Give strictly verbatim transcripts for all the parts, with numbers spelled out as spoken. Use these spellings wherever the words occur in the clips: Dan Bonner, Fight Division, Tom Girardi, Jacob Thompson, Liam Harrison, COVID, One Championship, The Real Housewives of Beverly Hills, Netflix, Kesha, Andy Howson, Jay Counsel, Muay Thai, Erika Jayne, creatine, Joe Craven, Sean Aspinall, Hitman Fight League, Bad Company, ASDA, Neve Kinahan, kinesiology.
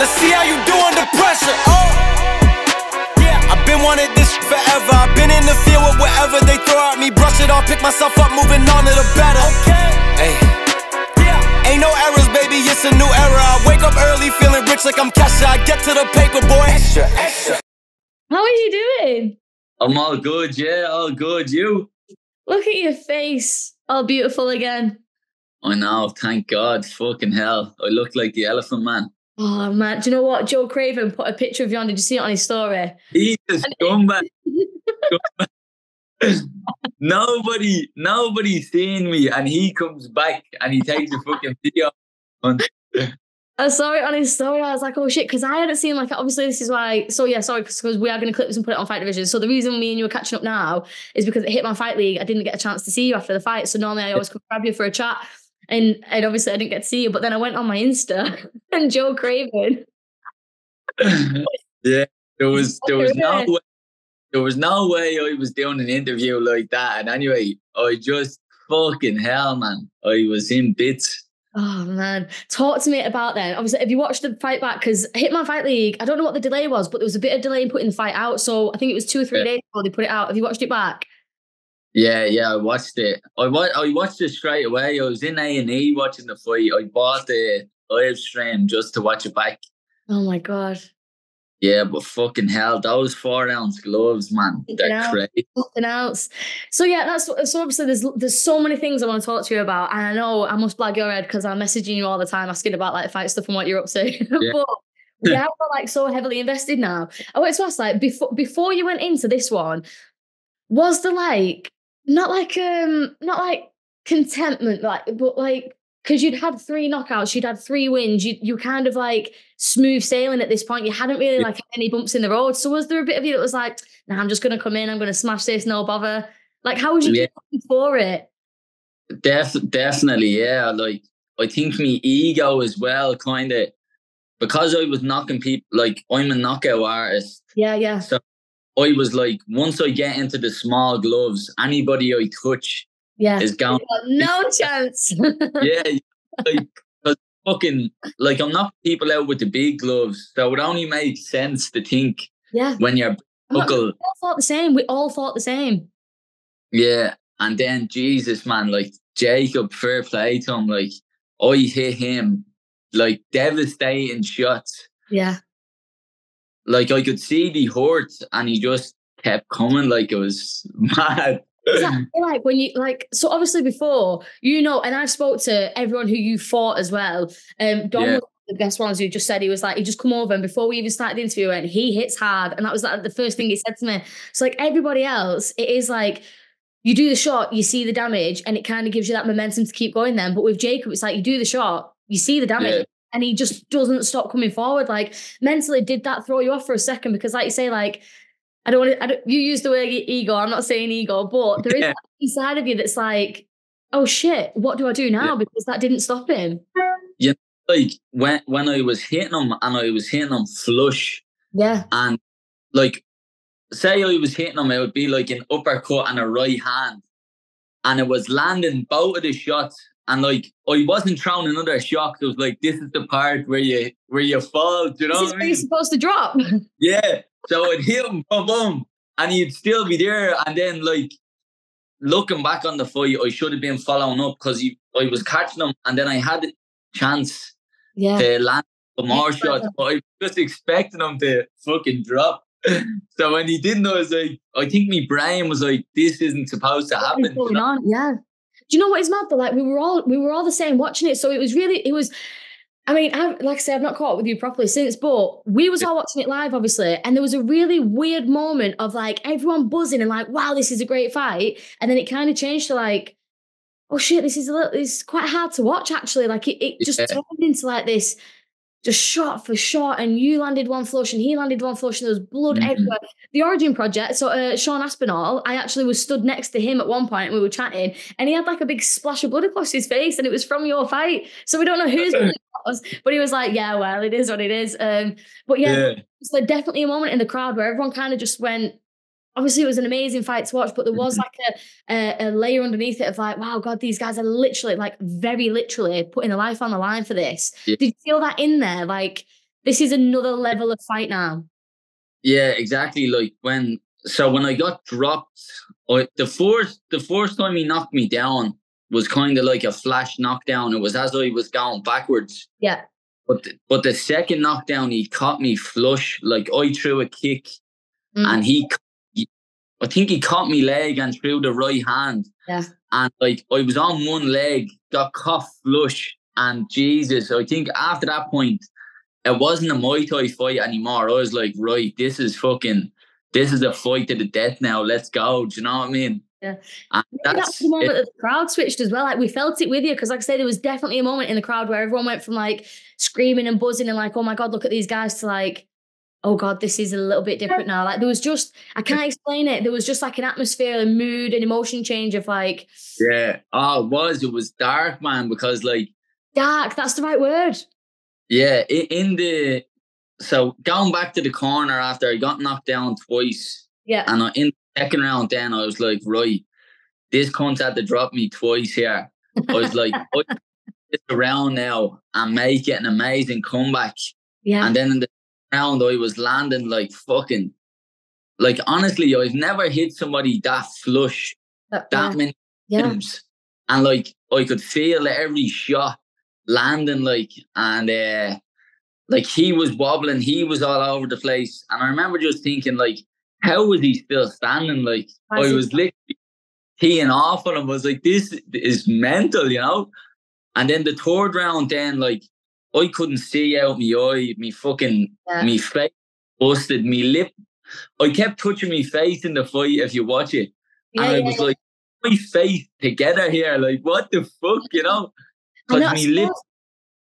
Let's see how you do under pressure. Oh, yeah. I've been wanted this forever. I've been in the field with whatever they throw at me. Brush it off, pick myself up, moving on to the better. Okay. Hey. Yeah. Ain't no errors, baby. It's a new era. I wake up early, feeling rich like I'm Kesha. I get to the paper, boy. Extra, extra. How are you doing? I'm all good, yeah, all good. You? Look at your face, all beautiful again. I know, thank God, fucking hell. I look like the elephant man. Oh, man, do you know what? Joe Craven put a picture of you on, did you see it on his story? He's a scumbag. nobody, nobody's seen me, and he comes back and he takes a fucking video. I saw it on his story. I was like, oh shit, because I hadn't seen, like, obviously this is why, so yeah, sorry, because we are going to clip this and put it on Fight Division. So the reason me and you are catching up now is because at Hitman Fight League, I didn't get a chance to see you after the fight. So normally I always come grab you for a chat. And, and obviously I didn't get to see you, but then I went on my Insta and Joe Craven. yeah, there was, there was no way, there was no way I was doing an interview like that. And anyway, I just fucking hell, man. I was in bits. Oh, man. Talk to me about then. Obviously, have you watched the fight back? Because Hitman Fight League, I don't know what the delay was, but there was a bit of delay in putting the fight out. So I think it was two or three yeah. days before they put it out. Have you watched it back? Yeah, yeah, I watched it. I, wa I watched it straight away. I was in A and E watching the fight. I bought the live stream just to watch it back. Oh, my God. Yeah, but fucking hell, those four-ounce gloves, man, something they're else, crazy. Something else. So, yeah, that's so obviously there's there's so many things I want to talk to you about. And I know I must blag your head because I'm messaging you all the time asking about, like, fight stuff and what you're up to. Yeah. But yeah, we're, like, so heavily invested now. I wanted to ask, like, before, before you went into this one, was there, like, not, like, um, not, like, contentment, like, but, like, because you'd had three knockouts, you'd had three wins, you you kind of like smooth sailing at this point. You hadn't really like had any bumps in the road. So was there a bit of you that was like, nah, I'm just going to come in, I'm going to smash this, no bother? Like, how was you yeah. looking for it? Def definitely, yeah. Like, I think my ego as well, kind of, because I was knocking people, like, I'm a knockout artist. Yeah, yeah. So I was like, once I get into the small gloves, anybody I touch, yeah, is gone. No chance. yeah, like, cause fucking, like, I'm knocking people out with the big gloves, so it would only make sense to think. Yeah. When you're buckled, we all thought the same. We all thought the same. Yeah, and then Jesus, man, like Jacob, fair play to him. Like, I hit him like devastating shots. Yeah. Like, I could see the hurt, and he just kept coming. Like, it was mad. Exactly. Like, when you, like, so obviously before, you know, and I spoke to everyone who you fought as well. Um, Don yeah. was the best ones who just said, he was like, he just come over, and before we even started the interview, and he hits hard, and that was like the first thing he said to me. So, like, everybody else, it is like you do the shot, you see the damage, and it kind of gives you that momentum to keep going. Then, but with Jacob, it's like you do the shot, you see the damage, yeah. and he just doesn't stop coming forward. Like, mentally, did that throw you off for a second? Because, like you say, like. I don't want to, I don't, you use the word ego, I'm not saying ego, but there is that inside of you that's like, oh shit, what do I do now? Yeah. Because that didn't stop him. Yeah, like when, when I was hitting him and I was hitting him flush. Yeah. And like, say I was hitting him, it would be like an uppercut and a right hand. And it was landing both of the shots. And like, I wasn't throwing another shot. It was like, this is the part where you, where you fall, do you know what I mean? This is where you're supposed to drop. Yeah. So I'd hit him, boom, boom, and he'd still be there. And then, like, looking back on the fight, I should have been following up because I was catching him, and then I had a chance yeah. to land some more yeah. shots. But I was just expecting him to fucking drop. So when he didn't, I was like, I think my brain was like, this isn't supposed to happen. What's going on? Yeah. Do you know what is mad? But like, we were all we were all the same watching it. So it was really, it was. I mean, I, like I say, I've not caught up with you properly since, but we was all watching it live, obviously, and there was a really weird moment of, like, everyone buzzing and, like, wow, this is a great fight, and then it kind of changed to, like, oh, shit, this is a little, it's quite hard to watch, actually. Like, it, it just yeah. turned into, like, this just shot for shot, and you landed one flush, and he landed one flush, and there was blood mm-hmm. everywhere. The Origin Project, so uh, Sean Aspinall, I actually was stood next to him at one point, and we were chatting, and he had, like, a big splash of blood across his face, and it was from your fight, so we don't know who's was, but he was like, yeah, well, it is what it is. Um, but yeah, yeah. it was like definitely a moment in the crowd where everyone kind of just went, obviously it was an amazing fight to watch, but there was like a, a, a layer underneath it of like, wow, God, these guys are literally like very literally putting their life on the line for this. Yeah. Did you feel that in there? Like, This is another level of fight now. Yeah, exactly. Like when, so when I got dropped, I, the first the first time he knocked me down was kind of like a flash knockdown. It was as though he was going backwards. Yeah. But the, but the second knockdown, he caught me flush. Like I threw a kick, mm. and he, I think he caught me leg and threw the right hand. Yeah. And like I was on one leg, got caught flush, and Jesus, I think after that point, it wasn't a Muay Thai fight anymore. I was like, right, this is fucking, this is a fight to the death now. Let's go. Do you know what I mean? Yeah. And that's, that's the moment it, that the crowd switched as well. Like we felt it with you because, like I say, there was definitely a moment in the crowd where everyone went from like screaming and buzzing and like, oh my God, look at these guys to like, oh God, this is a little bit different now. Like there was just, I can't explain it. There was just like an atmosphere and mood and emotion change of like. Yeah. Oh, it was. It was dark, man, because like. Dark. That's the right word. Yeah, in the, so going back to the corner after I got knocked down twice. Yeah. And I, in the second round then I was like, right, this cunt's had to drop me twice here. I was like, I can sit around now and make it an amazing comeback. Yeah. And then in the round I was landing like fucking, like honestly, I've never hit somebody that flush that, that many yeah. times. And like, I could feel every shot. Landing like and uh like he was wobbling, he was all over the place, and I remember just thinking like, how was he still standing? Like I, I was literally teeing off on him. I was like, this is mental, you know. And then the third round, then like I couldn't see out my eye, me fucking yeah. me face busted, me lip. I kept touching my face in the fight. If you watch it, yeah, and yeah, I was yeah. like, my face together here, like what the fuck, you know. Because my lips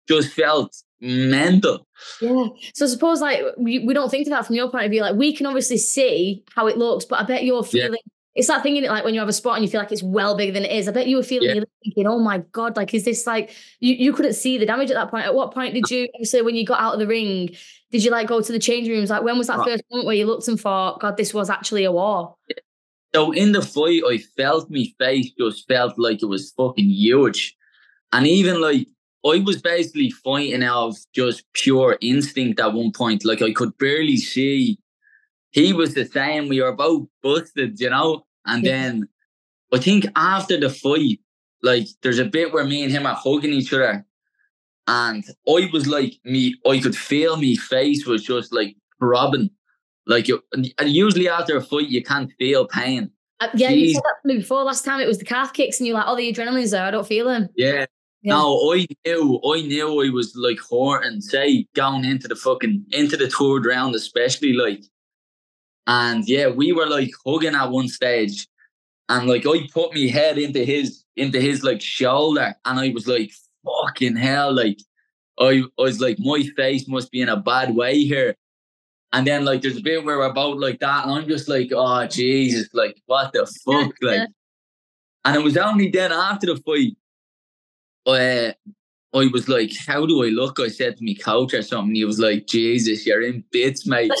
just felt mental. Yeah. So I suppose, like, we, we don't think of that from your point of view. Like, we can obviously see how it looks, but I bet you're feeling... Yeah. It's that thing, in it, like, when you have a spot and you feel like it's well bigger than it is. I bet you were feeling... Yeah. You're thinking, oh, my God, like, is this, like... You, you couldn't see the damage at that point. At what point did you... So when you got out of the ring, did you, like, go to the change rooms? Like, when was that right. first moment where you looked and thought, God, this was actually a war? So in the fight, I felt my face just felt like it was fucking huge. And even like, I was basically fighting out of just pure instinct at one point. Like I could barely see. He was the same. We were both busted, you know? And yeah. then I think after the fight, like there's a bit where me and him are hugging each other. And I was like, me, I could feel my face was just like throbbing. Like, it, and usually after a fight, you can't feel pain. Uh, yeah, Jeez. You said that to me before. Last time it was the calf kicks and you're like, oh, the adrenaline's there. I don't feel them. Yeah. Yeah. No, I knew, I knew I was like hurting, say, going into the fucking, into the third round, especially like, and yeah, we were like hugging at one stage and like, I put my head into his, into his like shoulder and I was like, fucking hell. Like, I, I was like, my face must be in a bad way here. And then like, there's a bit where we're both like that and I'm just like, oh Jesus, like, what the fuck? Like, and it was only then after the fight, Uh, I was like, how do I look? I said to me coach or something. He was like, Jesus, you're in bits, mate.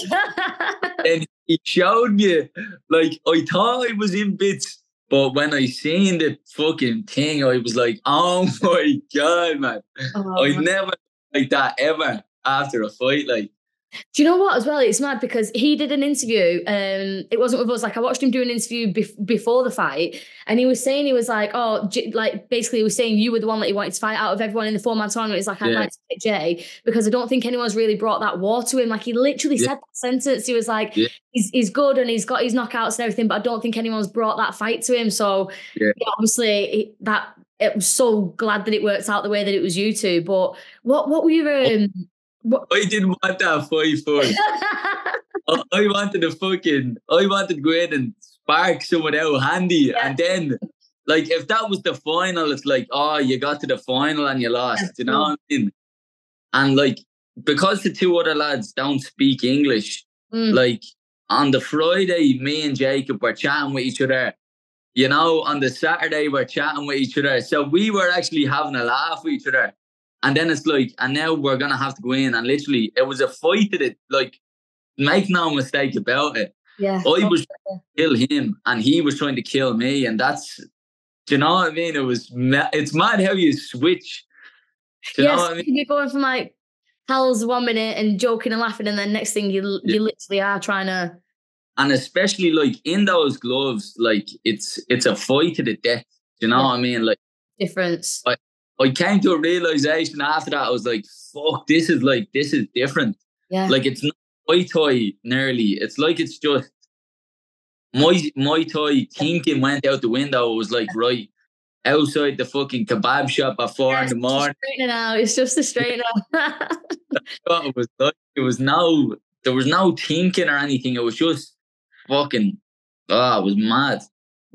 And he showed me, like, I thought I was in bits, but when I seen the fucking thing, I was like, oh my God, man. Oh, I man. Never like that ever after a fight. Like, do you know what as well? It's mad because he did an interview. Um, it wasn't with us. Like I watched him do an interview bef- before the fight, and he was saying he was like, "Oh, J-, like basically, he was saying you were the one that he wanted to fight out of everyone in the four man tournament." It's like I'd yeah. like to pick Jay because I don't think anyone's really brought that war to him. Like he literally yeah. said that sentence. He was like, yeah. he's, "He's good and he's got his knockouts and everything, but I don't think anyone's brought that fight to him." So yeah. Yeah, obviously that it was so glad that it worked out the way that it was you two. But what what were your um, What? I didn't want that fight first. I wanted to fucking, I wanted to go in and spark someone out handy. Yeah. And then, like, if that was the final, it's like, oh, you got to the final and you lost, you know what I mean? And, like, because the two other lads don't speak English, mm. like, on the Friday, me and Jacob were chatting with each other. You know, on the Saturday, we're chatting with each other. So we were actually having a laugh with each other. And then it's like, and now we're going to have to go in. And literally, it was a fight that it, like, make no mistake about it. Yeah. I was trying to kill him and he was trying to kill me. And that's, do you know what I mean? It was, it's mad how you switch. Do you yes, know what I mean? You're going from like hell's one minute and joking and laughing, and then next thing you you literally are trying to. And especially like in those gloves, like it's it's a fight to the death. You know yeah. what I mean? Like difference. I, I came to a realization after that. I was like, "Fuck, this is like this is different." Yeah. Like it's not Muay Thai nearly. It's like it's just Muay Muay Thai thinking went out the window. It was like yeah. right outside the fucking kebab shop at four yeah, in the morning. It's out. It's just a straight out. That's what it was like. It was no, there was no thinking or anything. It was just fucking. Oh, it was mad.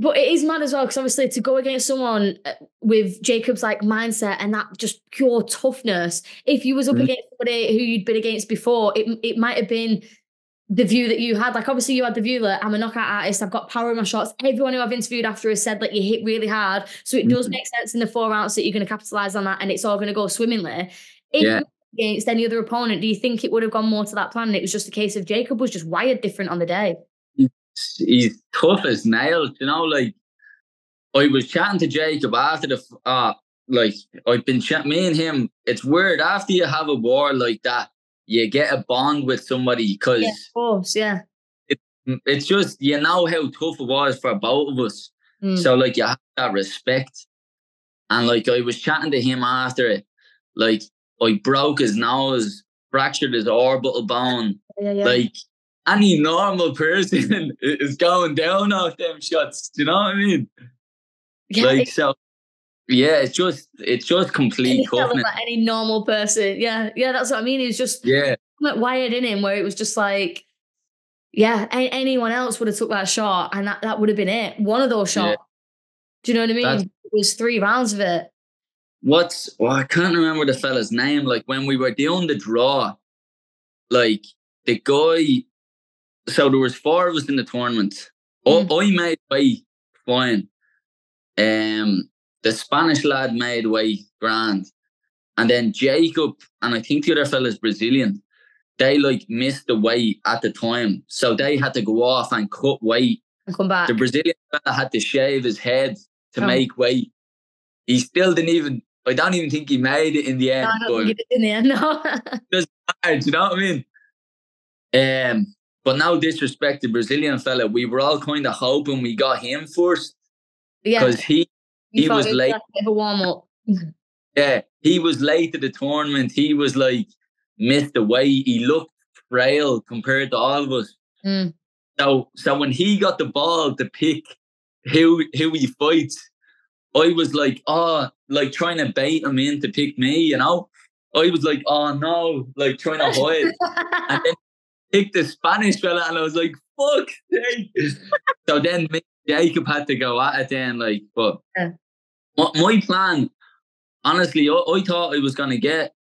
But it is mad as well, because obviously to go against someone with Jacob's like mindset and that just pure toughness, if you was up mm. against somebody who you'd been against before, it it might have been the view that you had. Like obviously you had the view that I'm a knockout artist, I've got power in my shots. Everyone who I've interviewed after has said that you hit really hard. So it mm. does make sense in the four rounds that you're going to capitalise on that and it's all going to go swimmingly. If yeah. you were against any other opponent, do you think it would have gone more to that plan? And it was just a case of Jacob was just wired different on the day. He's tough as nails, you know. Like I was chatting to Jacob after the, uh, like I've been chatting me and him. It's weird after you have a war like that, you get a bond with somebody because, yeah, of course, yeah. It, it's just you know how tough it was for both of us. Mm. So like you have that respect, and like I was chatting to him after it, like I broke his nose, fractured his orbital bone, yeah, yeah. like. Any normal person is going down off them shots. Do you know what I mean? Yeah, like so, yeah. It's just, it's just complete. Like any normal person, yeah, yeah. That's what I mean. It was just, yeah, wired in him where it was just like, yeah. Anyone else would have took that shot, and that, that would have been it. One of those shots. Yeah. Do you know what I mean? That's, it was three rounds of it. What's? Oh, I can't remember the fella's name. Like when we were doing the draw, like the guy. So there was four of us in the tournament. Mm. I, I made way fine. Um, the Spanish lad made way grand. And then Jacob and I think the other fella's Brazilian. They like missed the weight at the time. So they had to go off and cut weight. And come back. The Brazilian fella had to shave his head to oh. make weight. He still didn't even, I don't even think he made it in the end. No, I don't think he did in the end, no. It doesn't matter, do you know what I mean? Um... But no disrespect to Brazilian fella, we were all kind of hoping we got him first. Yeah. Because he, he was late. Like a warm up. Yeah, he was late to the tournament. He was like, missed the weight. He looked frail compared to all of us. Mm. So so when he got the ball to pick who, who he fights, I was like, oh, like trying to bait him in to pick me, you know? I was like, oh no, like trying to hide. And then picked the Spanish fella and I was like, fuck. So then me and Jacob had to go at it then, like, but yeah. my, my plan, honestly, I, I thought I was going to get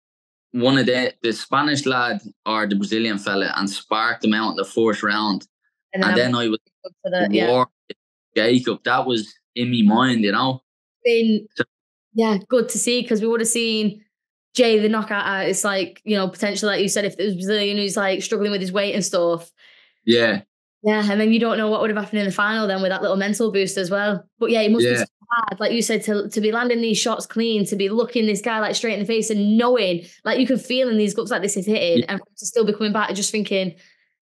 one of the, the Spanish lad or the Brazilian fella and spark them out in the first round. And then, and then I was for that, yeah. war with Jacob. That was in my mind, you know. Been, so, yeah, good to see, because we would have seen Jay, the knockout artist, like, you know, potentially, like you said, if it was Brazilian who's like struggling with his weight and stuff. Yeah. Yeah. And then you don't know what would have happened in the final then with that little mental boost as well. But yeah, it must yeah. be so hard, like you said, to, to be landing these shots clean, to be looking this guy like straight in the face and knowing, like you can feel in these guts like this is hitting yeah. and to still be coming back and just thinking,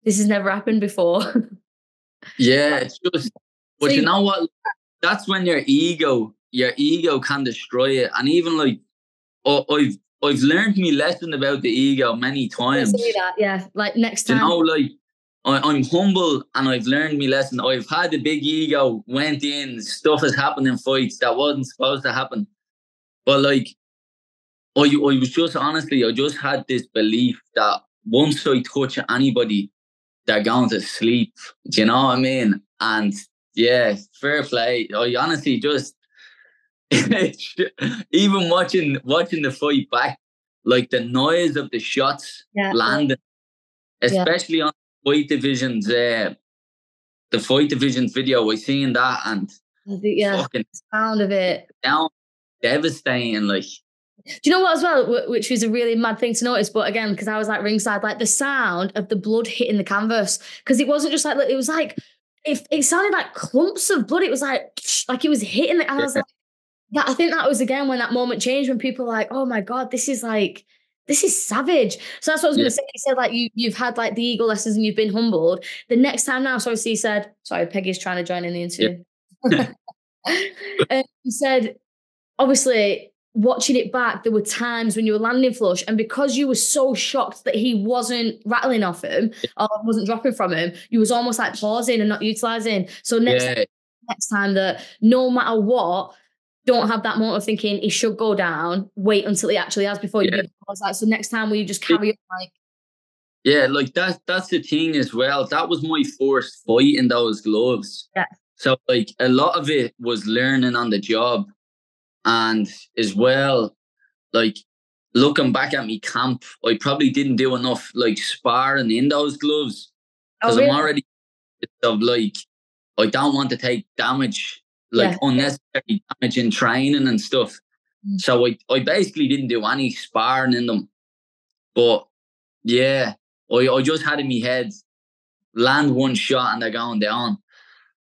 this has never happened before. Yeah. It's just, but so you, you know what? That's when your ego, your ego can destroy it. And even like, oh, I've, I've learned my lesson about the ego many times. I see that, yeah. Like next time. You know, like I, I'm humble and I've learned my lesson. I've had a big ego, went in, stuff has happened in fights that wasn't supposed to happen. But like, I, I was just, honestly, I just had this belief that once I touch anybody, they're going to sleep. Do you know what I mean? And yeah, fair play. I honestly just, even watching watching the fight back, like the noise of the shots yeah. landing, especially yeah. on Fight Division's uh, the Fight Division's video, we seen that and yeah, fucking the sound of it, down, devastating. Like, do you know what as well, which was a really mad thing to notice? But again, because I was like ringside, like the sound of the blood hitting the canvas, because it wasn't just like it was like it, it sounded like clumps of blood. It was like like it was hitting the, and yeah. I was like. That, I think that was, again, when that moment changed, when people were like, oh, my God, this is like, this is savage. So that's what I was yeah. going to say. He said, like, you, you've had, like, the eagle lessons and you've been humbled. The next time now, so obviously he said, sorry, Peggy's trying to join in the interview. Yeah. um, he said, obviously, watching it back, there were times when you were landing flush, and because you were so shocked that he wasn't rattling off him or wasn't dropping from him, you was almost, like, pausing and not utilising. So next, yeah. time, next time that no matter what, don't have that moment of thinking he should go down, wait until he actually has before you do. Yeah. I was like, so next time will you just carry it, on like yeah like that that's the thing as well. That was my first fight in those gloves, yeah so like a lot of it was learning on the job, and as well, like, looking back at me camp, I probably didn't do enough, like, sparring in those gloves, because oh, really? I'm already of like I don't want to take damage, like yeah. unnecessary damage in training and stuff. Mm. So I, I basically didn't do any sparring in them. But yeah, I, I just had in my head, land one shot and they're going down.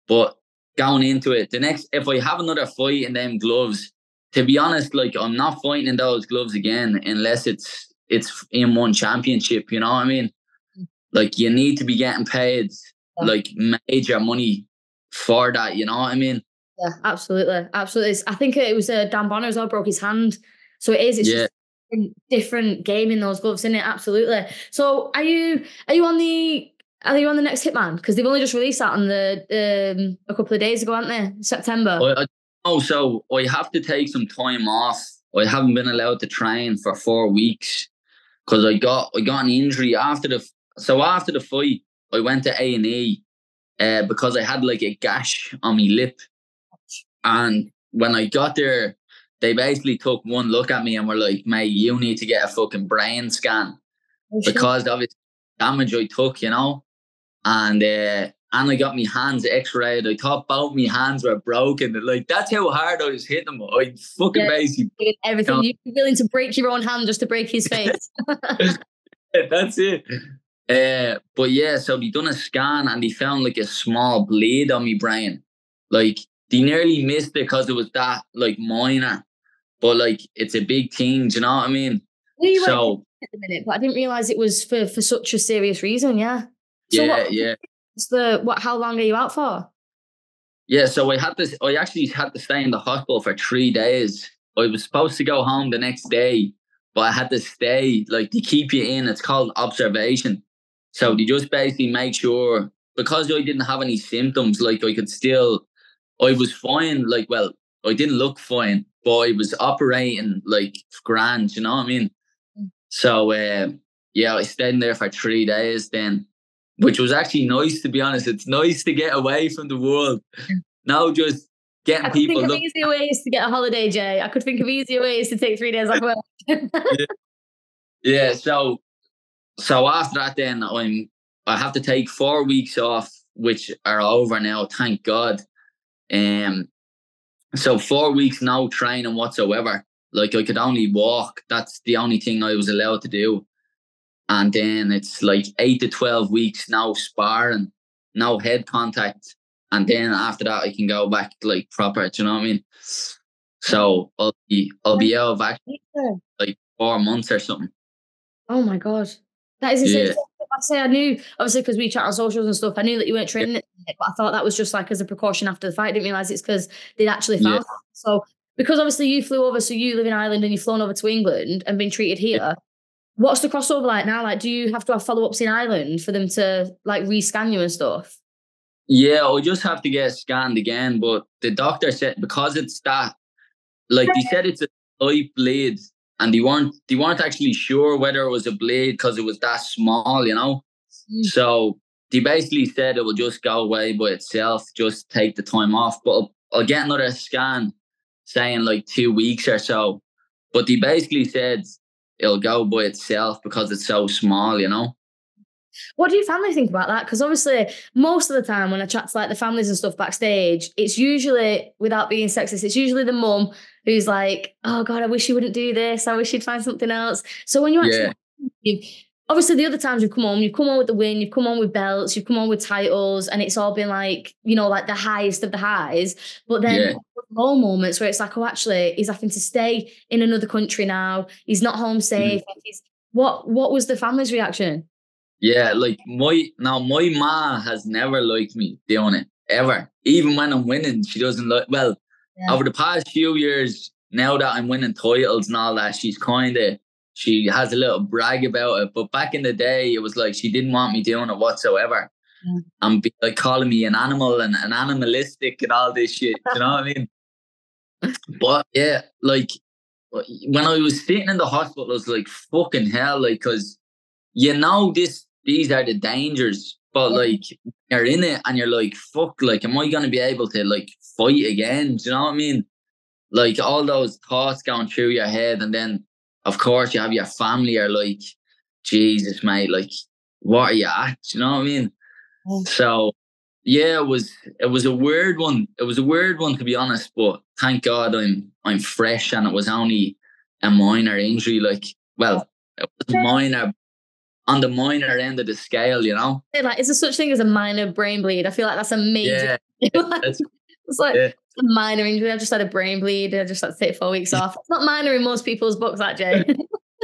But going into it, the next, if I have another fight in them gloves, to be honest, like, I'm not fighting in those gloves again unless it's it's in one championship, you know what I mean? Mm. Like, you need to be getting paid, yeah. like, major money for that, you know what I mean? Yeah, absolutely, absolutely. It's, I think it was uh, Dan Bonner as well broke his hand, so it is. It's yeah. just a different game in those gloves, isn't it? Absolutely. So, are you are you on the are you on the next Hitman? Because they've only just released that on the um, a couple of days ago, aren't they? September. I, I, oh, so I have to take some time off. I haven't been allowed to train for four weeks because I got I got an injury after the so after the fight. I went to A and E uh, because I had like a gash on my lip. And when I got there, they basically took one look at me and were like, mate, you need to get a fucking brain scan because of the damage I took, you know? And uh, and I got my hands x-rayed. I thought both my hands were broken. Like, that's how hard I was hitting them. I fucking yeah, basically... You did everything. You know? You're willing to break your own hand just to break his face. Yeah, that's it. Uh, but yeah, so they done a scan and they found like a small bleed on my brain. Like... They nearly missed it because it was that, like, minor. But, like, it's a big thing, do you know what I mean? Well, you so, at the minute, but I didn't realise it was for, for such a serious reason, yeah. So yeah, what, yeah. The, what, how long are you out for? Yeah, so I had to, I actually had to stay in the hospital for three days. I was supposed to go home the next day, but I had to stay, like, to keep you in. It's called observation. So they just basically make sure, because I didn't have any symptoms, like, I could still... I was fine, like, well, I didn't look fine, but I was operating, like, grand, you know what I mean? So, uh, yeah, I stayed in there for three days then, which was actually nice, to be honest. It's nice to get away from the world. Now just getting I could people... I think of easier ways to get a holiday, Jay. I could think of easier ways to take three days off work. yeah. yeah, so so after that then, I'm, I have to take four weeks off, which are over now, thank God. Um, so four weeks no training whatsoever. Like, I could only walk. That's the only thing I was allowed to do. And then it's like eight to twelve weeks no sparring, no head contact. And then after that, I can go back like proper. Do you know what I mean? So I'll be I'll be out of action like four months or something. Oh my God, that is insane. Yeah. I say I knew, obviously, because we chat on socials and stuff, I knew that you weren't training yeah. it, but I thought that was just like as a precaution after the fight. I didn't realise it's because they'd actually found yeah. it. So, because obviously you flew over, so you live in Ireland and you've flown over to England and been treated here, yeah. what's the crossover like now? Like, do you have to have follow-ups in Ireland for them to like re-scan you and stuff? Yeah, I just have to get scanned again, but the doctor said, because it's that, like, they said it's a light bleed. And they weren't, they weren't actually sure whether it was a blade because it was that small, you know? Mm. So they basically said it will just go away by itself, just take the time off. But I'll, I'll get another scan saying like two weeks or so. But they basically said it'll go by itself because it's so small, you know? What do your family think about that? Because obviously most of the time when I chat to like the families and stuff backstage, it's usually, without being sexist, it's usually the mum who's like, oh God, I wish you wouldn't do this. I wish you'd find something else. So when you actually, yeah. obviously the other times you've come on, you've come on with the win, you've come on with belts, you've come on with titles, and it's all been like, you know, like the highest of the highs. But then yeah. low moments where it's like, oh, actually he's having to stay in another country now. He's not home safe. Mm. He's What What was the family's reaction? Yeah, like my now my ma has never liked me doing it ever. Even when I'm winning, she doesn't like. Well, yeah. Over the past few years, now that I'm winning titles and all that, she's kind of she has a little brag about it. But back in the day, it was like she didn't want me doing it whatsoever. Yeah. And be, like calling me an animal and an animalistic and all this shit. You know what I mean? But yeah, like when I was sitting in the hospital, I was like, fucking hell, like, because you know this, these are the dangers, but like you're in it and you're like, fuck, like, am I going to be able to like fight again? Do you know what I mean? Like all those thoughts going through your head, and then of course you have your family are like, Jesus, mate, like, what are you at? Do you know what I mean? So yeah, it was it was a weird one. It was a weird one, to be honest. But thank God I'm I'm fresh, and it was only a minor injury. Like, well, it was minor on the minor end of the scale, you know. Like, is there such thing as a minor brain bleed? I feel like that's a major. Yeah, it's like yeah. It's a minor injury. I just had a brain bleed. I just had to take four weeks off. It's not minor in most people's books, that Jay.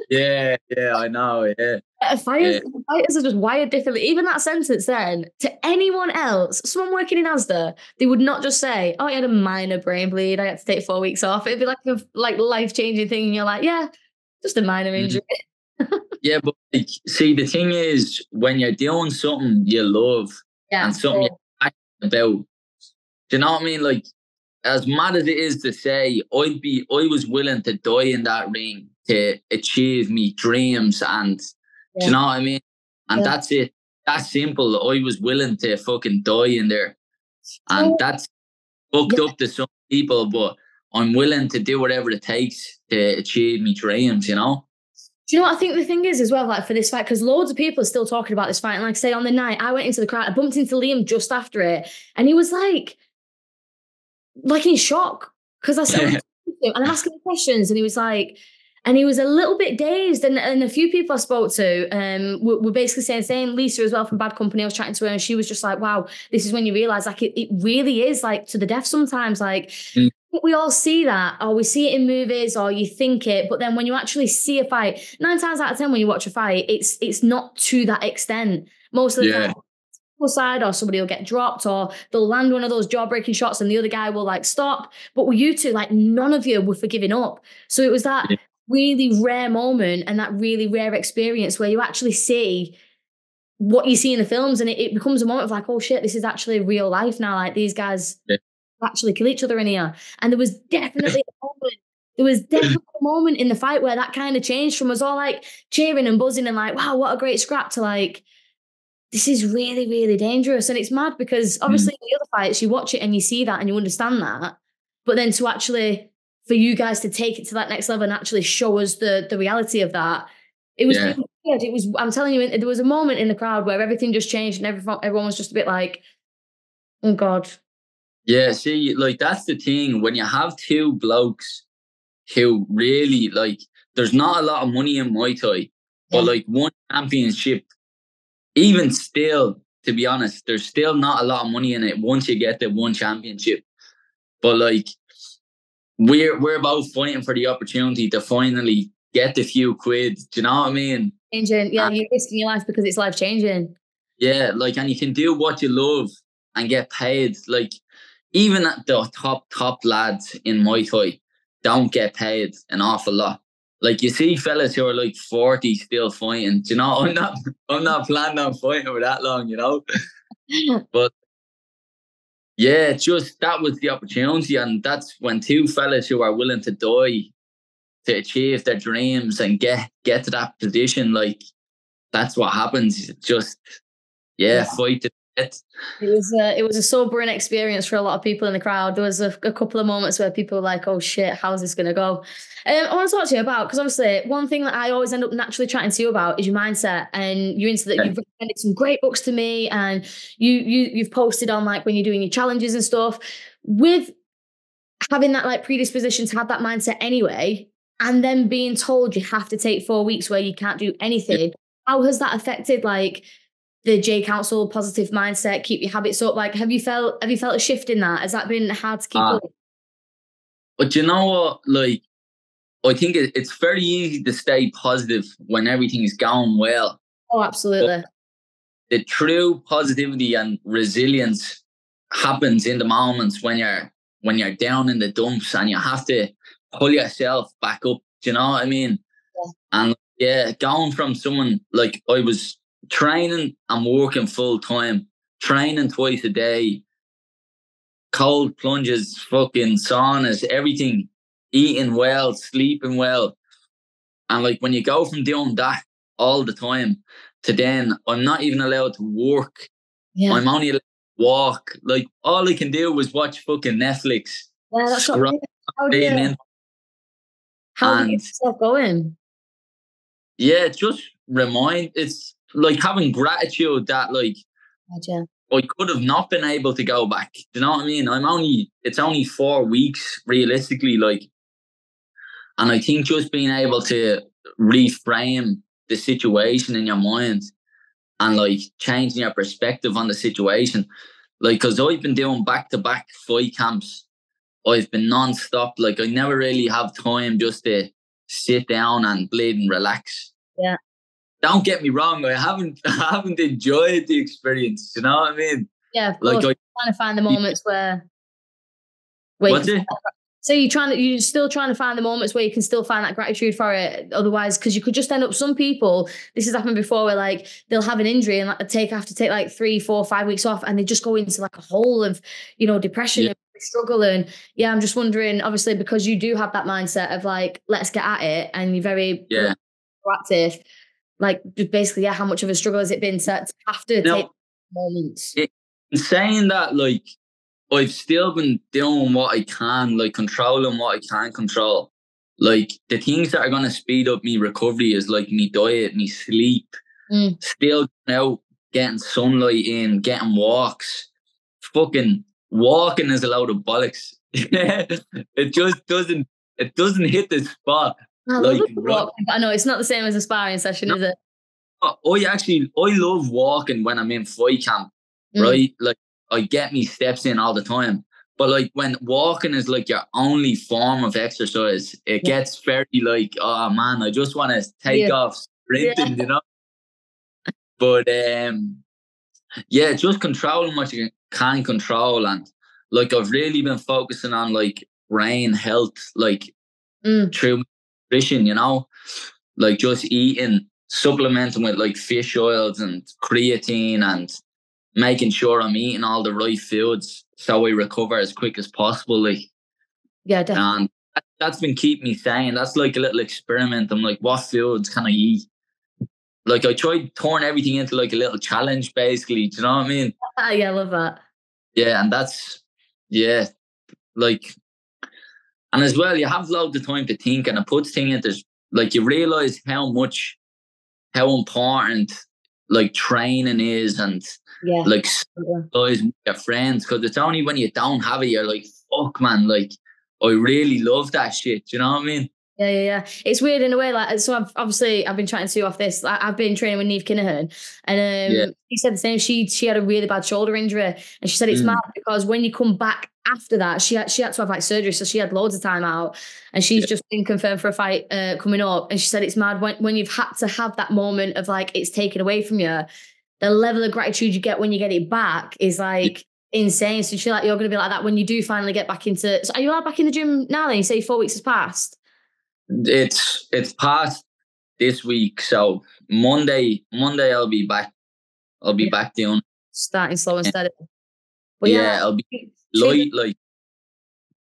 Yeah, yeah, I know, yeah. Fighters, yeah. fighters are just wired differently. Even that sentence then, to anyone else, someone working in ASDA, they would not just say, oh, I had a minor brain bleed, I had to take four weeks off. It'd be like a like life-changing thing, and you're like, yeah, just a minor injury. Mm-hmm. Yeah, but like, see, the thing is, when you're doing something you love, yeah, and something cool. You're passionate about, do you know what I mean? Like, as mad as it is to say, I'd be, I was willing to die in that ring to achieve me dreams, and yeah. Do you know what I mean? And yeah. That's it. That's simple. I was willing to fucking die in there, and yeah. That's fucked yeah. up to some people. But I'm willing to do whatever it takes to achieve me dreams. You know. Do you know what I think the thing is as well? Like for this fight, because loads of people are still talking about this fight. And like I say, on the night I went into the crowd, I bumped into Liam just after it, and he was like, like in shock, because I said, and I'm asking him questions, and he was like. And he was a little bit dazed. And, and a few people I spoke to um, were, were basically saying, saying Lisa as well from Bad Company, I was chatting to her and she was just like, wow, this is when you realise like it, it really is like to the death sometimes. Like mm. we all see that or we see it in movies or you think it. But then when you actually see a fight, nine times out of ten when you watch a fight, it's it's not to that extent. Most of the yeah. time. Side or somebody will get dropped or they'll land one of those jaw-breaking shots and the other guy will like stop. But with you two, like none of you were for giving up. So it was that yeah. really rare moment and that really rare experience where you actually see what you see in the films, and it, it becomes a moment of like, oh shit, this is actually real life now. Like these guys yeah. actually kill each other in here. And there was definitely a moment. There was definitely a moment in the fight where that kind of changed from us all like cheering and buzzing and like, wow, what a great scrap to like, this is really, really dangerous. And it's mad because obviously mm. in the other fights, you watch it and you see that and you understand that. But then to actually, for you guys to take it to that next level and actually show us the, the reality of that, it was yeah. really weird. It was, I'm telling you, there was a moment in the crowd where everything just changed and everyone, everyone was just a bit like, oh God. Yeah, see, like that's the thing. When you have two blokes who really, like, there's not a lot of money in Muay Thai, but yeah. like one championship, even still, to be honest, there's still not a lot of money in it once you get the one championship. But like, we're we're both fighting for the opportunity to finally get the few quid. Do you know what I mean? Changing, yeah, and you're risking your life because it's life changing. Yeah, like, and you can do what you love and get paid. Like, even at the top top lads in Muay Thai don't get paid an awful lot. Like, you see fellas who are like forty still fighting. Do you know, I'm not I'm not planning on fighting for that long, you know? But yeah, just that was the opportunity. And that's when two fellas who are willing to die to achieve their dreams and get, get to that position, like, that's what happens. Just, yeah, yeah. fight to death. It was, a, it was a sobering experience for a lot of people in the crowd. There was a, a couple of moments where people were like, oh shit, how's this going to go? Um, I want to talk to you about, because obviously one thing that I always end up naturally chatting to you about is your mindset, and you're into that. Yeah. You've recommended some great books to me, and you, you, you've posted on like when you're doing your challenges and stuff. With having that like predisposition to have that mindset anyway, and then being told you have to take four weeks where you can't do anything, yeah. how has that affected like the Jay Counsel positive mindset, keep your habits up? Like, have you felt, have you felt a shift in that? Has that been hard to keep uh, up? But you know what, like, I think it, it's very easy to stay positive when everything's going well. Oh, absolutely. But the true positivity and resilience happens in the moments when you're when you're down in the dumps and you have to pull yourself back up. Do you know what I mean? Yeah. And yeah, going from someone like I was training and working full time, training twice a day, cold plunges, fucking saunas, everything, eating well, sleeping well. And like when you go from doing that all the time to then I'm not even allowed to work. Yeah. I'm only allowed to walk. Like all I can do was watch fucking Netflix. Yeah, that's what I mean. How do you, how and, do you get yourself going? Yeah, just remind, it's like having gratitude that like gotcha. I could have not been able to go back. Do you know what I mean? I'm only, it's only four weeks realistically, like, and I think just being able to reframe the situation in your mind and like changing your perspective on the situation. Like, cause I've been doing back to back fight camps. I've been non-stop. Like I never really have time just to sit down and bleed and relax. Yeah. Don't get me wrong, I haven't I haven't enjoyed the experience, you know what I mean? Yeah, of course. Like you're trying to find the moments you, where, where what's you can, it? So you're trying to you're still trying to find the moments where you can still find that gratitude for it. Otherwise, because you could just end up, some people, this has happened before, where like they'll have an injury and like, take have to take like three, four, five weeks off and they just go into like a hole of, you know, depression. Yeah. Struggle. And yeah, I'm just wondering, obviously, because you do have that mindset of like, let's get at it, and you're very yeah. proactive, like basically, yeah, how much of a struggle has it been to have to now, take moments? It, in saying that, like, I've still been doing what I can, like controlling what I can control. Like the things that are going to speed up me recovery is like me diet, me sleep, mm. still now getting sunlight in, getting walks, fucking walking is a load of bollocks. It just doesn't, it doesn't hit the spot. I, like, right. I know it's not the same as a sparring session, no, is it? I actually, I love walking when I'm in fight camp, mm. right? Like I get me steps in all the time. But like when walking is like your only form of exercise, it yeah. gets very like, oh man, I just want to take yeah. off sprinting, yeah. you know? But um, yeah, just controlling what you can. can control. And like I've really been focusing on like brain health, like mm. through nutrition, you know, like just eating, supplementing with like fish oils and creatine and making sure I'm eating all the right foods so I recover as quick as possible, like. Yeah, definitely. And that, that's been keeping me sane. That's like a little experiment. I'm like, what foods can I eat? Like I tried turning everything into like a little challenge, basically. Do you know what I mean? Yeah, I love that. Yeah, and that's, yeah, like, and as well, you have loads of time to think, and it puts things into, like, you realise how much, how important, like, training is, and, yeah. like, socialise with your friends, because it's only when you don't have it, you're like, fuck, man, like, I really love that shit, do you know what I mean? Yeah, yeah, yeah. It's weird in a way. Like, so I've obviously I've been chatting to you off this. Like, I've been training with Neve Kinahan, and um, yeah. she said the same. She she had a really bad shoulder injury, and she said it's mm. mad because when you come back after that, she had she had to have like surgery, so she had loads of time out, and she's yeah. just been confirmed for a fight uh, coming up. And she said it's mad when when you've had to have that moment of like it's taken away from you. The level of gratitude you get when you get it back is like. Yeah. Insane. So she's like, you're going to be like that when you do finally get back into. So are you allowed back in the gym now? Then you say four weeks has passed. It's it's past this week, so Monday Monday I'll be back. I'll be yeah. back down. Starting slow and steady. But yeah, yeah, I'll be light. Like,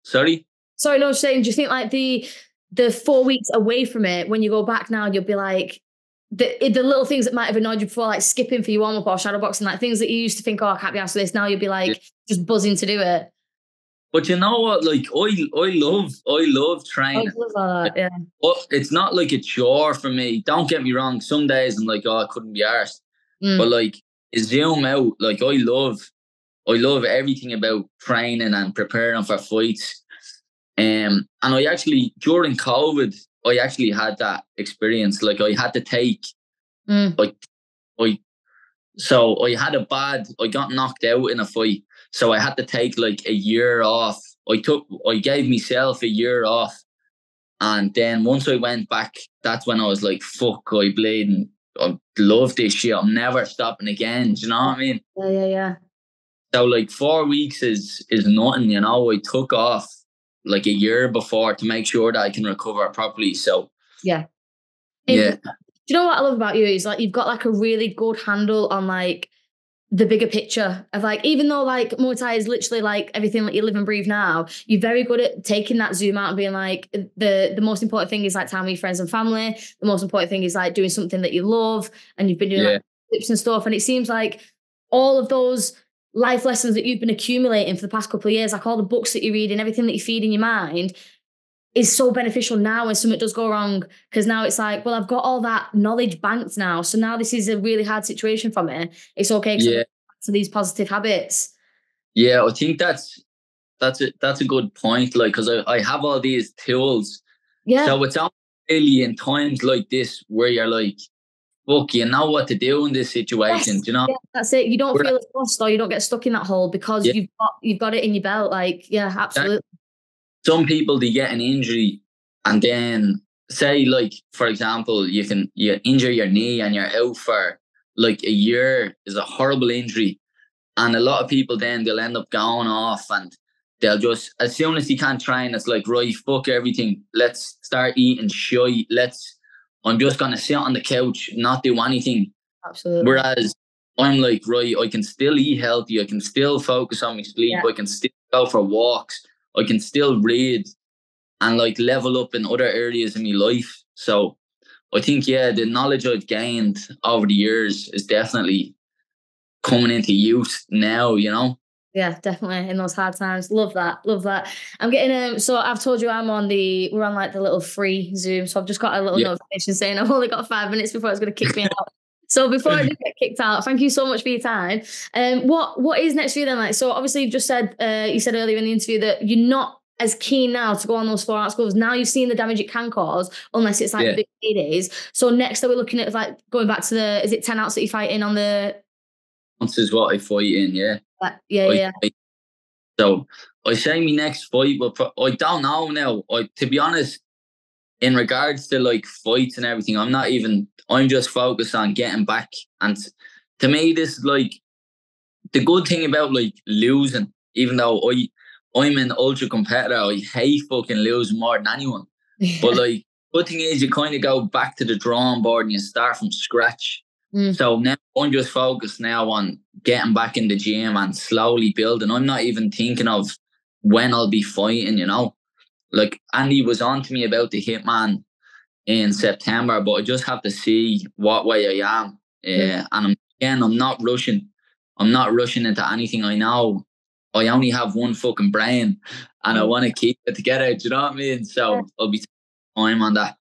sorry, sorry, no, saying. Do you think like the the four weeks away from it, when you go back now, you'll be like the the little things that might have annoyed you before, like skipping for your warm up or shadow boxing, like things that you used to think, oh, I can't be asked for this. Now you'll be like yeah. just buzzing to do it. But you know what, like, I I love, I love training. I love all that, yeah. But it's not like a chore for me. Don't get me wrong. Some days I'm like, oh, I couldn't be arsed. Mm. But like, zoom out, like, I love, I love everything about training and preparing for fights. Um, and I actually, during COVID, I actually had that experience. Like, I had to take, mm. like, I, so I had a bad, I got knocked out in a fight. So I had to take like a year off. I took, I gave myself a year off And then once I went back, that's when I was like, fuck, I bleed and I love this shit. I'm never stopping again. Do you know what I mean? Yeah, yeah, yeah. So like four weeks is is nothing, you know. I took off like a year before to make sure that I can recover properly. So yeah. Yeah. Do you know what I love about you is like you've got like a really good handle on like the bigger picture of like, even though like Muay Thai is literally like everything that you live and breathe now, you're very good at taking that zoom out and being like, the the most important thing is like time with your friends and family. The most important thing is like doing something that you love, and you've been doing yeah. like tips and stuff. And it seems like all of those life lessons that you've been accumulating for the past couple of years, like all the books that you read and everything that you feed in your mind, is so beneficial now when something does go wrong, because now it's like, well, I've got all that knowledge banked now, so now this is a really hard situation for me. It's okay to yeah. these positive habits. Yeah, I think that's that's a, that's a good point. Like, because I, I have all these tools. Yeah. So it's only really in times like this where you're like, fuck, you know what to do in this situation. Yes. Do you know? Yeah, that's it. You don't where feel that- lost, or you don't get stuck in that hole because yeah. you've got you've got it in your belt. Like, yeah, absolutely. That- Some people, they get an injury and then say, like, for example, you can you injure your knee and you're out for like a year. Is a horrible injury. And a lot of people then they'll end up going off and they'll just, as soon as you can't train, it's like, right, fuck everything. Let's start eating shite. Let's, I'm just going to sit on the couch, not do anything. Absolutely. Whereas I'm like, right, I can still eat healthy. I can still focus on my sleep. Yeah. I can still go for walks. I can still read and like level up in other areas of my life. So I think, yeah, the knowledge I've gained over the years is definitely coming into use now, you know? Yeah, definitely. In those hard times. Love that. Love that. I'm getting, um, so I've told you I'm on the, we're on like the little free Zoom. So I've just got a little yeah. notification saying I've only got five minutes before it's going to kick me out. So before I do get kicked out, thank you so much for your time. Um, what what is next for you then? Like, so obviously you've just said, uh, you said earlier in the interview that you're not as keen now to go on those four-ounce gloves. Now you've seen the damage it can cause, unless it's like yeah. the big paydays. So next, are we looking at like going back to the? Is it ten ounce that you fight in on the? Ounce is what I fight in, yeah. Like, yeah, I, yeah. I, so I say my next fight, but I don't know now. I, to be honest, in regards to like fights and everything, I'm not even. I'm just focused on getting back. And to me, this is like the good thing about like losing, even though I, I'm an ultra competitor, I hate fucking losing more than anyone. Yeah. But like, good thing is you kind of go back to the drawing board and you start from scratch. Mm. So now I'm just focused now on getting back in the gym and slowly building. I'm not even thinking of when I'll be fighting, you know. Like Andy was on to me about the Hitman in September, but I just have to see what way I am. Yeah. And I'm, again, I'm not rushing. I'm not rushing into anything. I know I only have one fucking brain and I want to keep it together. Do you know what I mean? So yeah. I'll be taking time on that.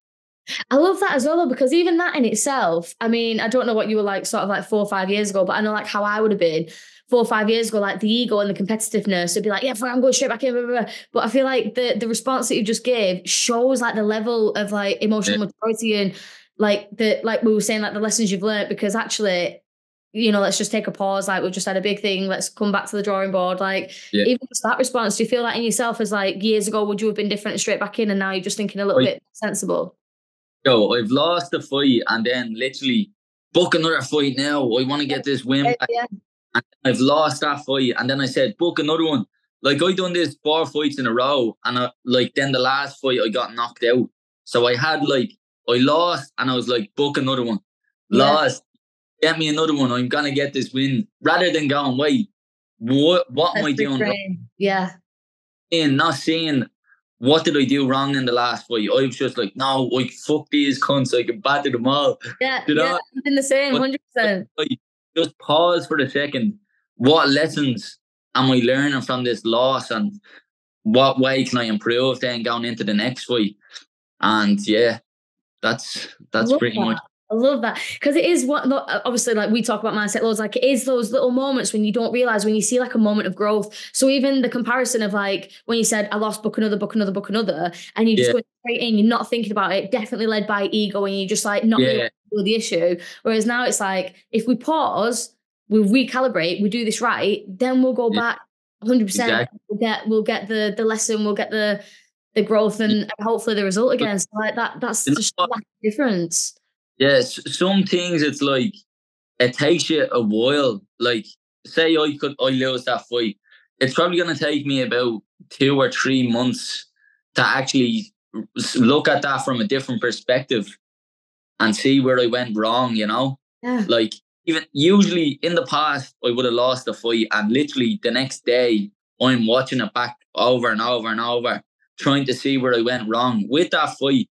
I love that as well, though, because even that in itself, I mean, I don't know what you were like sort of like four or five years ago, but I know like how I would have been four or five years ago, like the ego and the competitiveness would be like, yeah, I'm going straight back in. Blah, blah, blah. But I feel like the, the response that you just gave shows like the level of like emotional yeah. maturity and like the, like we were saying, like the lessons you've learned, because actually, you know, let's just take a pause. Like we've just had a big thing. Let's come back to the drawing board. Like yeah. even just that response, do you feel that in yourself as like years ago, would you have been different and straight back in? And now you're just thinking a little I- bit sensible. Yo, I've lost the fight and then literally book another fight now. I want to get this win back. Yeah. And I've lost that fight. And then I said, book another one. Like, I done this four fights in a row. And I, like, then the last fight, I got knocked out. So I had, like, I lost and I was like, book another one. Yeah. Lost. Get me another one. I'm going to get this win. Rather than going, wait, what, what am I doing wrong? Yeah. And not seeing... What did I do wrong in the last fight? I was just like, no, I fuck these cunts. I can batter them all. Yeah, you know? Yeah, I've been the same, one hundred percent. Just pause for a second. What lessons am I learning from this loss? And what way can I improve then going into the next fight? And yeah, that's that's pretty that. much. I love that, because it is what obviously like we talk about mindset loads, like it is those little moments when you don't realize, when you see like a moment of growth. So even the comparison of like when you said I lost, book another, book another, book another, and you just yeah. go straight in, you're not thinking about it, definitely led by ego, and you're just like not yeah. really the issue. Whereas now it's like if we pause, we recalibrate, we do this right, then we'll go yeah. back one hundred percent. Exactly. We'll get we'll get the the lesson, we'll get the the growth and, and hopefully the result again. So like that, that's just a difference. Yeah, some things it's like it takes you a while. Like say I could I lose that fight, it's probably going to take me about two or three months to actually look at that from a different perspective and see where I went wrong. You know, yeah. Like even usually in the past I would have lost the fight and literally the next day I'm watching it back over and over and over, trying to see where I went wrong with that fight.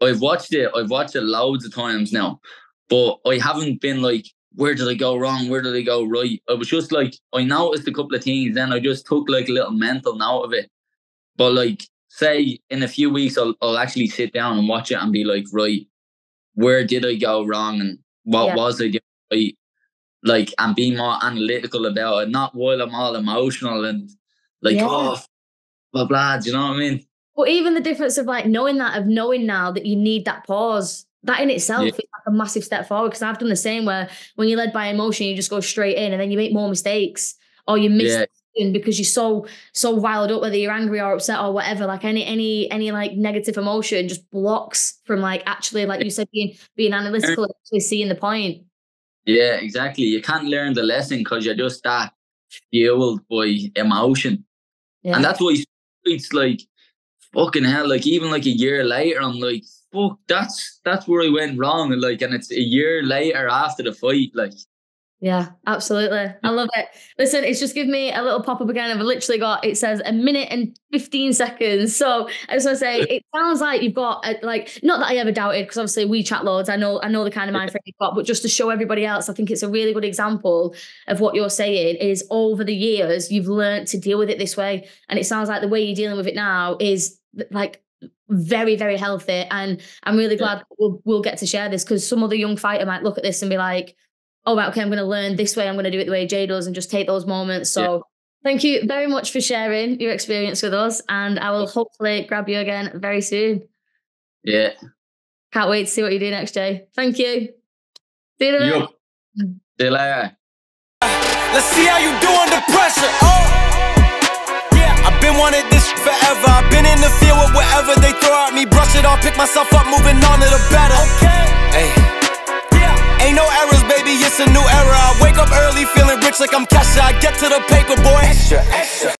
I've watched it. I've watched it loads of times now, but I haven't been like, where did I go wrong? Where did I go right? I was just like, I noticed a couple of things. Then I just took like a little mental note of it. But like, say in a few weeks, I'll, I'll actually sit down and watch it and be like, right, where did I go wrong? And what yeah. was I doing right? Like, and be more analytical about it. Not while I'm all emotional and like, yeah. oh, blah, blah. Do you know what I mean? But even the difference of like knowing that, of knowing now that you need that pause, that in itself yeah. is like a massive step forward. Because I've done the same where when you're led by emotion, you just go straight in and then you make more mistakes or you miss yeah. something because you're so, so riled up, whether you're angry or upset or whatever. Like any, any, any like negative emotion just blocks from like actually, like you said, being, being analytical and actually seeing the point. Yeah, exactly. You can't learn the lesson because you're just that fueled by emotion. Yeah. And that's why it's like, fucking hell, like even like a year later, I'm like, fuck, that's that's where I went wrong. And like, and it's a year later after the fight, like. Yeah, absolutely. I love it. Listen, it's just given me a little pop-up again. I've literally got, it says a minute and fifteen seconds. So I just want to say, it sounds like you've got, a, like, not that I ever doubted, because obviously we chat loads. I know I know the kind of mind frame you've got, but just to show everybody else, I think it's a really good example of what you're saying is over the years, you've learned to deal with it this way. And it sounds like the way you're dealing with it now is like very, very healthy. And I'm really glad yeah. we'll, we'll get to share this, because some other young fighter might look at this and be like, oh, right, okay, I'm going to learn this way. I'm going to do it the way Jay does and just take those moments. So yeah. thank you very much for sharing your experience with us. And I will hopefully grab you again very soon. Yeah. Can't wait to see what you do next, Jay. Thank you. See you later. See you later. Let's see how you do under pressure. Oh, yeah. I've been wanting this forever. I've been in the field with whatever they throw at me. Brush it off, pick myself up, moving on to the better. Okay. Hey. Ain't no errors, baby, it's a new era. I wake up early feeling rich like I'm Kesha. I get to the paper, boy. Extra, extra.